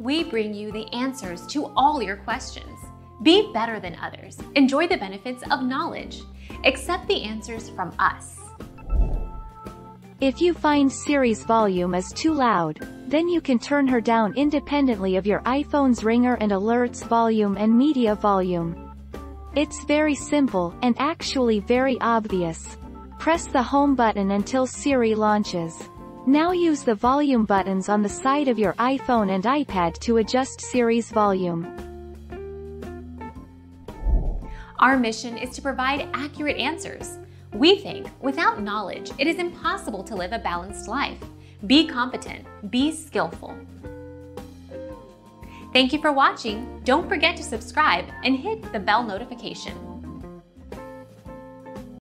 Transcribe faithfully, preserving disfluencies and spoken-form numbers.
We bring you the answers to all your questions. Be better than others. Enjoy the benefits of knowledge. Accept the answers from us. If you find Siri's volume is too loud, then you can turn her down independently of your iPhone's ringer and alerts volume and media volume. It's very simple, and actually very obvious. Press the home button until Siri launches. Now use the volume buttons on the side of your iPhone and iPad to adjust Siri's volume. Our mission is to provide accurate answers. We think without knowledge, it is impossible to live a balanced life. Be competent, be skillful. Thank you for watching. Don't forget to subscribe and hit the bell notification.